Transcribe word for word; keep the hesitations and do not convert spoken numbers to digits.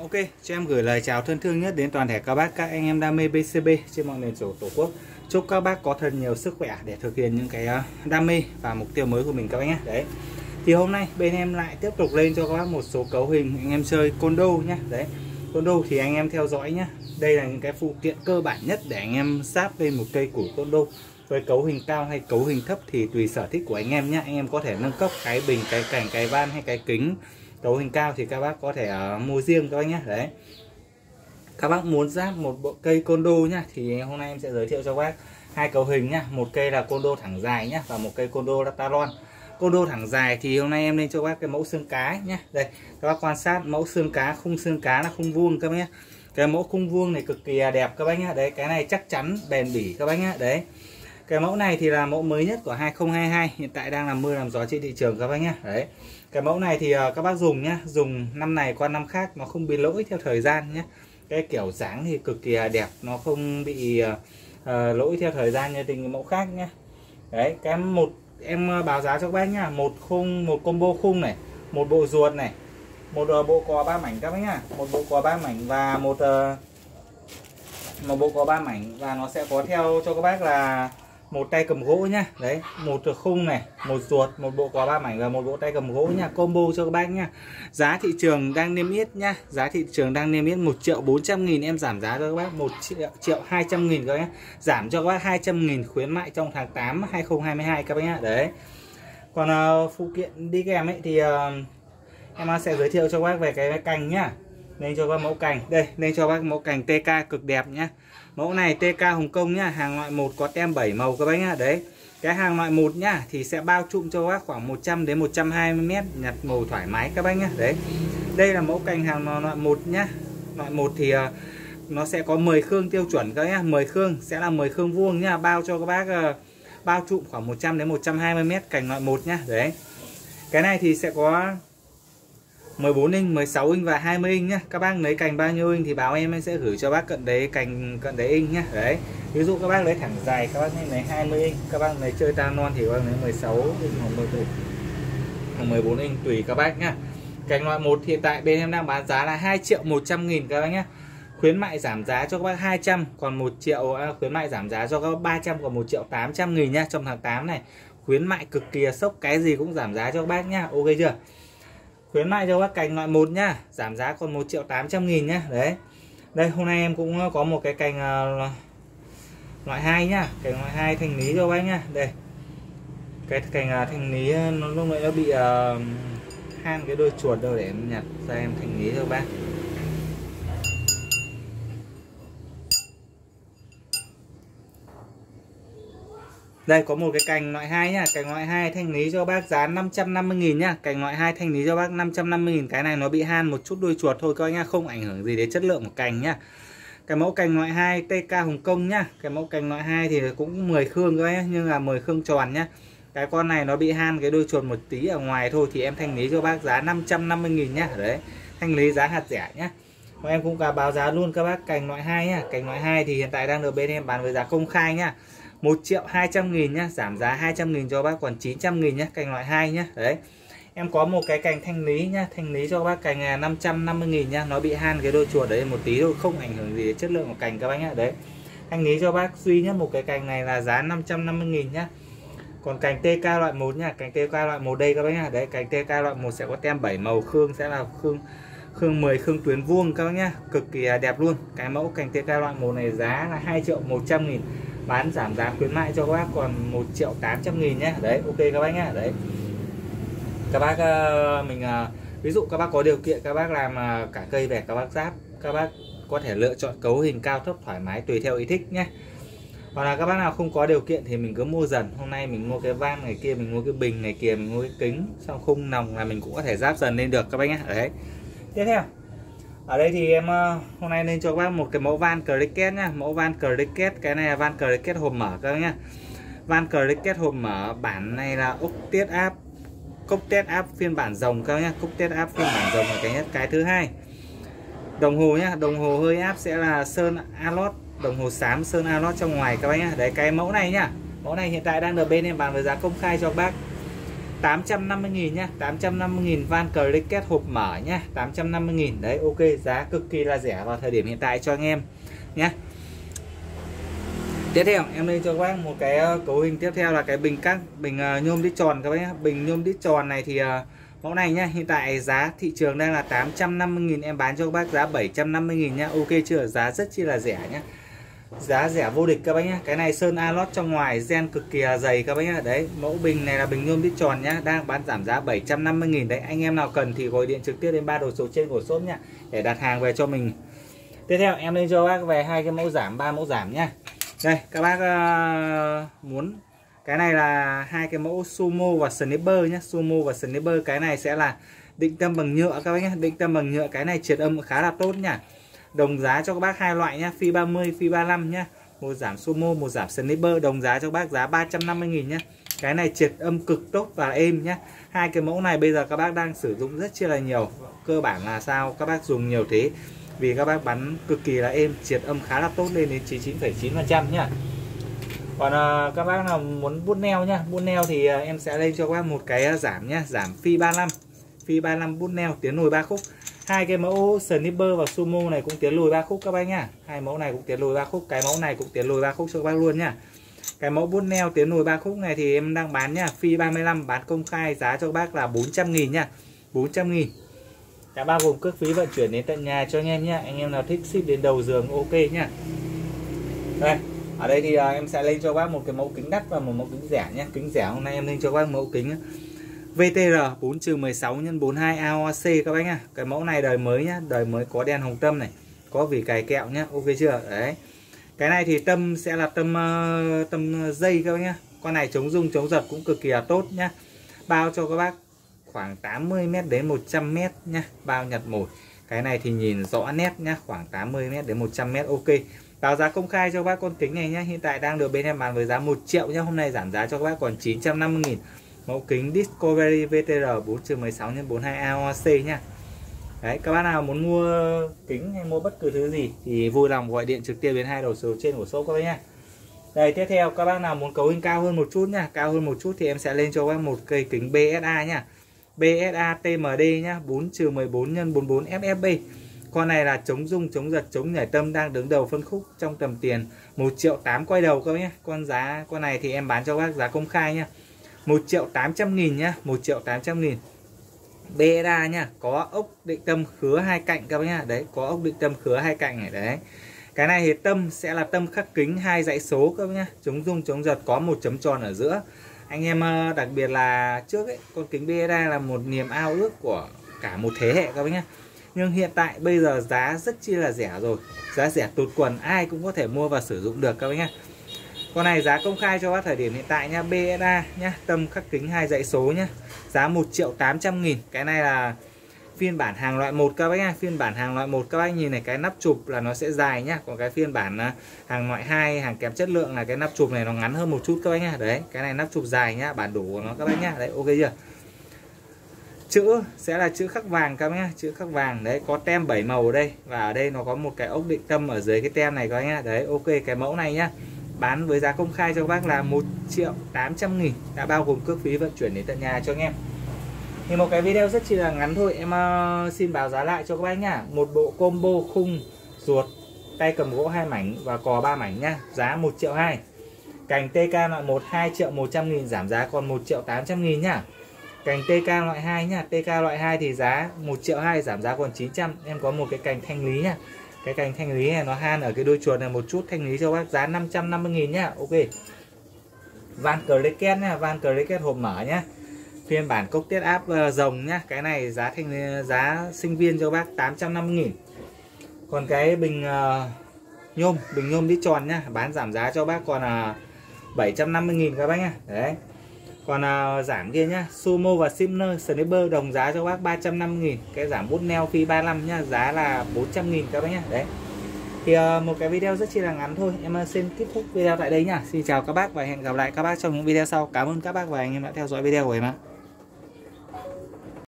Ok, cho em gửi lời chào thân thương nhất đến toàn thể các bác, các anh em đam mê bê xê bê trên mọi nền tổ quốc. Chúc các bác có thật nhiều sức khỏe để thực hiện những cái đam mê và mục tiêu mới của mình các bác nhé. Đấy. Thì hôm nay bên em lại tiếp tục lên cho các bác một số cấu hình anh em chơi Condor nhé. Đấy. Condor thì anh em theo dõi nhé. Đây là những cái phụ kiện cơ bản nhất để anh em sáp lên một cây củ Condor. Với cấu hình cao hay cấu hình thấp thì tùy sở thích của anh em nhé. Anh em có thể nâng cấp cái bình, cái cảnh, cái van hay cái kính. Cấu hình cao thì các bác có thể uh, mua riêng các bác nhé. Đấy. Các bác muốn ráp một bộ cây Condor nhá thì hôm nay em sẽ giới thiệu cho các bác hai cấu hình nhá, một cây là Condor thẳng dài nhá và một cây Condor talon. Condor thẳng dài thì hôm nay em lên cho các bác cái mẫu xương cá nhá. Đây, các bác quan sát mẫu xương cá, khung xương cá là khung vuông các bác nhé. Cái mẫu khung vuông này cực kỳ đẹp các bác nhé. Đấy, cái này chắc chắn bền bỉ các bác nhé. Đấy. Cái mẫu này thì là mẫu mới nhất của hai không hai hai, hiện tại đang làm mưa làm gió trên thị trường các bác nhé. Đấy. Cái mẫu này thì các bác dùng nhá, dùng năm này qua năm khác nó không bị lỗi theo thời gian nhé. Cái kiểu dáng thì cực kỳ đẹp, nó không bị uh, lỗi theo thời gian như tình mẫu khác nhé. Đấy, cái một em báo giá cho các bác nhá, một khung, một combo khung này, một bộ ruột này, một uh, bộ cò ba mảnh các bác nhá, một bộ cò ba mảnh và một uh, một bộ cò ba mảnh và nó sẽ có theo cho các bác là một tay cầm gỗ nhá. Đấy, một khung này, một ruột, một bộ quả ba mảnh và một bộ tay cầm gỗ nha, combo cho các bác nhá. Giá thị trường đang niêm yết nhá, giá thị trường đang niêm yết một triệu bốn trăm nghìn, em giảm giá cho các bác một triệu hai trăm nghìn các bác nhá. Giảm cho các bác hai trăm nghìn khuyến mại trong tháng tám hai không hai hai các bác nhá. Đấy. Còn uh, phụ kiện đi kèm ấy thì uh, em sẽ giới thiệu cho các bác về cái cành nhá. Nên cho bác mẫu cành, đây, nên cho bác mẫu cành tê ca cực đẹp nhá. Mẫu này tê ca Hồng Kông nhá, hàng loại một có tem bảy màu các bác nhá. Đấy. Cái hàng loại một nhá thì sẽ bao trùm cho bác khoảng một trăm đến một trăm hai mươi mét, nhặt màu thoải mái các bác nhá. Đấy. Đây là mẫu cành hàng loại một nhá. Loại một thì uh, nó sẽ có mười khương tiêu chuẩn các bác nhá. mười khương sẽ là mười khương vuông nhá, bao cho các bác uh, bao trùm khoảng một trăm đến một trăm hai mươi mét cành loại một nhá. Đấy. Cái này thì sẽ có mười bốn inch, mười sáu inch và hai mươi inch nhá. Các bác lấy cành bao nhiêu inch thì báo em em sẽ gửi cho bác cận đế cành cận đế inch nhá. Đấy. Ví dụ các bác lấy thẳng dài các bác lấy hai mươi inch, các bác lấy chơi talon thì các bác lấy mười sáu inch hoặc mười bốn inch. Hoặc mười bốn inch tùy các bác nhá. Cành loại một hiện tại bên em đang bán giá là hai triệu một trăm nghìn các bác nhá. Khuyến mại giảm giá cho các bác hai trăm, còn một triệu à, khuyến mại giảm giá cho các bác ba trăm, còn một triệu tám trăm nghìn nhá, trong tháng tám này. Khuyến mại cực kỳ sốc, cái gì cũng giảm giá cho các bác nhá. Ok chưa? Khuyến mại cho các cành loại một nhá, giảm giá còn một triệu tám trăm nghìn nhá. Đấy. Đây, hôm nay em cũng có một cái cành uh, loại hai nhá, cành loại hai thanh lý cho bác nhá. Đây. Cái cành uh, thanh lý nó lúc nãy nó bị uh, han cái đôi chuột đâu, để em nhặt ra em thanh lý cho bác. Đây có một cái cành loại hai nhá, cành loại hai thanh lý cho bác giá năm trăm năm mươi nghìn nhá. Cành loại hai thanh lý cho bác năm trăm năm mươi nghìn, cái này nó bị han một chút đuôi chuột thôi các bác nhá, không ảnh hưởng gì đến chất lượng của cành nhá. Cái mẫu cành loại hai tê ca Hồng Kông nhá, cái mẫu cành loại hai thì cũng mười khương các bác nhá, nhưng là mười khương tròn nhá. Cái con này nó bị han cái đuôi chuột một tí ở ngoài thôi thì em thanh lý cho bác giá năm trăm năm mươi nghìn nhá. Đấy, thanh lý giá hạt rẻ nhá. Còn em cũng cả báo giá luôn các bác cành loại hai nhá. Cành loại hai thì hiện tại đang được bên em bán với giá công khai nhá, một triệu hai trăm nghìn nhá, giảm giá hai trăm nghìn cho bác còn chín trăm nghìn nhá, cành loại hai nhá. Đấy. Em có một cái cành thanh lý nhá, thanh lý cho bác cành năm trăm năm mươi nghìn nhá, nó bị han cái đôi chuột đấy một tí thôi, không ảnh hưởng gì đến chất lượng của cành các bác nhá. Đấy. Thanh lý cho bác duy nhất một cái cành này là giá năm trăm năm mươi nghìn nhá. Còn cành tê ca loại một nhá, cành tê ca loại một đây các bác nhá. Đấy, cành tê ca loại một sẽ có tem bảy màu, khương sẽ là khương khương mười, khương tuyến vuông các bác nhá, cực kỳ đẹp luôn. Cái mẫu cành tê ca loại một này giá là hai triệu một trăm nghìn, bán giảm giá khuyến mại cho các bác còn một triệu tám trăm nghìn nhé. Đấy, ok các bác nhá. Đấy. Các bác mình ví dụ các bác có điều kiện các bác làm cả cây về các bác ráp, các bác có thể lựa chọn cấu hình cao thấp thoải mái tùy theo ý thích nhé. Hoặc là các bác nào không có điều kiện thì mình cứ mua dần. Hôm nay mình mua cái van ngày kia, mình mua cái bình ngày kia, mình mua cái kính, xong khung nòng là mình cũng có thể ráp dần lên được các bác nhá. Đấy. Tiếp theo ở đây thì em hôm nay lên cho các bác một cái mẫu van Cricket nhá, mẫu van Cricket, cái này là van Cricket hộp mở các bác nhá. Van Cricket hộp mở bản này là ốc tiết áp, cốc tiết áp phiên bản rồng các bác nhá, cốc tiết áp phiên bản rồng là cái nhất. Cái thứ hai đồng hồ nhá, đồng hồ hơi áp sẽ là sơn alot, đồng hồ xám sơn alot trong ngoài các bác nhá. Đấy, cái mẫu này nhá, mẫu này hiện tại đang được bên em bán với giá công khai cho các bác tám trăm năm mươi nghìn nha, tám trăm năm mươi nghìn van Cricket hộp mở nha, tám trăm năm mươi nghìn đấy, ok, giá cực kỳ là rẻ vào thời điểm hiện tại cho anh em nhé. Tiếp theo em lên cho các bác một cái cấu hình tiếp theo là cái bình các bình nhôm đít tròn các bác nhé. Bình nhôm đít tròn này thì mẫu này nhá, hiện tại giá thị trường đang là tám trăm năm mươi nghìn, em bán cho các bác giá bảy trăm năm mươi nghìn nhá, ok chưa, giá rất chi là rẻ nhá. Giá rẻ vô địch các bác nhá. Cái này sơn alot trong ngoài, gen cực kỳ dày các bác nhá. Đấy, mẫu bình này là bình nhôm đít tròn nhá, đang bán giảm giá bảy trăm năm mươi nghìn đấy. Anh em nào cần thì gọi điện trực tiếp đến ba đầu số trên của shop nhá để đặt hàng về cho mình. Tiếp theo em lên cho các bác về hai cái mẫu giảm, ba mẫu giảm nhá. Đây, các bác uh, muốn cái này là hai cái mẫu Sumo và Sniper nhá, Sumo và Sniper. Cái này sẽ là định tâm bằng nhựa các bác nhá, định tâm bằng nhựa, cái này triệt âm khá là tốt nhá. Đồng giá cho các bác hai loại nhá, phi ba mươi, phi ba mươi lăm nhá. Một giảm Sumo, một giảm Sniper, đồng giá cho các bác giá ba trăm năm mươi nghìn nhá. Cái này triệt âm cực tốt và êm nhá. Hai cái mẫu này bây giờ các bác đang sử dụng rất chia là nhiều. Cơ bản là sao các bác dùng nhiều thế, vì các bác bắn cực kỳ là êm, triệt âm khá là tốt lên đến chín mươi chín phẩy chín phần trăm nhá. Còn à, các bác nào muốn bút neo nhá, bút neo thì à, em sẽ lên cho các bác một cái giảm nhá, giảm phi ba mươi lăm, phi ba mươi lăm bút neo tiến lùi ba khúc. Hai cái mẫu Sniper và Sumo này cũng tiến lùi ba khúc các bác nhá. Hai mẫu này cũng tiến lùi ba khúc, cái mẫu này cũng tiến lùi ba khúc cho các bác luôn nhá. Cái mẫu bút neo tiến lùi ba khúc này thì em đang bán nhá, phi ba mươi lăm, bán công khai giá cho các bác là bốn trăm nghìn nhá, bốn trăm nghìn. Đã bao gồm cước phí vận chuyển đến tận nhà cho anh em nhé. Anh em nào thích ship đến đầu giường ok nhá. Đây, ở đây thì à, em sẽ lên cho bác một cái mẫu kính đắt và một mẫu kính rẻ nhé. Kính rẻ hôm nay em lên cho bác mẫu kính vê tê rờ bốn mười sáu nhân bốn mươi hai a o xê các bác nhá. Cái mẫu này đời mới nhá, đời mới có đèn hồng tâm này, có vỉ cài kẹo nhá, ok chưa? Đấy. Cái này thì tâm sẽ là tâm uh, tâm dây các bác nhá. Con này chống rung chống giật cũng cực kỳ là tốt nhá. Bao cho các bác khoảng tám mươi mét đến một trăm mét nhá, bao nhặt mồi. Cái này thì nhìn rõ nét nhá, khoảng tám mươi mét đến một trăm mét ok. Báo giá công khai cho các bác con kính này nhá, hiện tại đang được bên em bán với giá một triệu nhá, hôm nay giảm giá cho các bác còn chín trăm năm mươi nghìn. Mẫu kính Discovery vê tê rờ bốn mười sáu nhân bốn mươi hai a o xê nhá. Đấy, các bác nào muốn mua kính hay mua bất cứ thứ gì thì vui lòng gọi điện trực tiếp đến hai đầu số trên của shop các bác nhá. Đây, tiếp theo các bác nào muốn cấu hình cao hơn một chút nhá, cao hơn một chút thì em sẽ lên cho các bác một cây kính bê ét a nhá. bê ét a tê em đê nhá, bốn mười bốn nhân bốn mươi bốn ép ép bê. Con này là chống rung, chống giật, chống nhảy tâm, đang đứng đầu phân khúc trong tầm tiền một triệu tám quay đầu các bác nhé. Con giá con này thì em bán cho các bác giá công khai nhá, một triệu tám trăm nghìn nhá, một triệu tám trăm nghìn. bê ét a nhá, có ốc định tâm khứa hai cạnh các bác nhá. Đấy, có ốc định tâm khứa hai cạnh này đấy. Cái này thì tâm sẽ là tâm khắc kính hai dãy số các bác nhá, chống rung, chống giật, có một chấm tròn ở giữa. Anh em đặc biệt là trước ấy, con kính bê ét a là một niềm ao ước của cả một thế hệ các bác nhé. Nhưng hiện tại bây giờ giá rất chi là rẻ rồi, giá rẻ tụt quần, ai cũng có thể mua và sử dụng được các bác nhé. Con này giá công khai cho các thời điểm hiện tại nhá, bê ét a nhá, tâm khắc kính hai dãy số nhá, giá một triệu tám trăm nghìn. Cái này là phiên bản hàng loại một các bác nhé, phiên bản hàng loại một các bác nhìn này, cái nắp chụp là nó sẽ dài nhá, còn cái phiên bản hàng loại hai, hàng kém chất lượng là cái nắp chụp này nó ngắn hơn một chút các bác nhá. Đấy, cái này nắp chụp dài nhá, bản đủ của nó các bác nhá. Đấy, ok chưa? Chữ sẽ là chữ khắc vàng các bác nhá, chữ khắc vàng đấy, có tem bảy màu ở đây và ở đây nó có một cái ốc định tâm ở dưới cái tem này các bác nhá. Đấy, ok, cái mẫu này nhá, bán với giá công khai cho các bác là một triệu tám trăm nghìn, đã bao gồm cước phí vận chuyển đến tận nhà cho anh em. Thì một cái video rất chỉ là ngắn thôi, em uh, xin báo giá lại cho các bác nhá. Một bộ combo khung ruột tay cầm gỗ hai mảnh và cò ba mảnh nhá, giá một triệu hai. Cành tê ca loại một hai triệu một trăm nghìn, giảm giá còn một triệu tám trăm nghìn nhá. Cành tê ca loại hai nhá, tê ca loại hai thì giá một triệu hai, giảm giá còn chín trăm. Em có một cái cành thanh lý nhá. Cái cành thanh lý này nó han ở cái đuôi chuột này một chút, thanh lý cho bác giá năm trăm năm mươi nghìn nhá. Ok. Van Cricket nhá, van Cricket hộp mở nhá. Phiên bản cốc tiết áp rồng nhá, cái này giá thành giá sinh viên cho bác tám trăm năm mươi nghìn. Còn cái bình uh, nhôm, bình nhôm đít tròn nhá, bán giảm giá cho bác còn uh, bảy trăm năm mươi nghìn các bác nhá. Đấy. Còn uh, giảm kia nhá, Sumo và Simner, Sniper đồng giá cho bác ba trăm năm mươi nghìn. Cái giảm bút neo phi ba mươi lăm nhá, giá là bốn trăm nghìn các bác nhá. Đấy. Thì uh, một cái video rất chỉ là ngắn thôi, em xin kết thúc video tại đây nhá. Xin chào các bác và hẹn gặp lại các bác trong những video sau. Cảm ơn các bác và anh em đã theo dõi video của em ạ.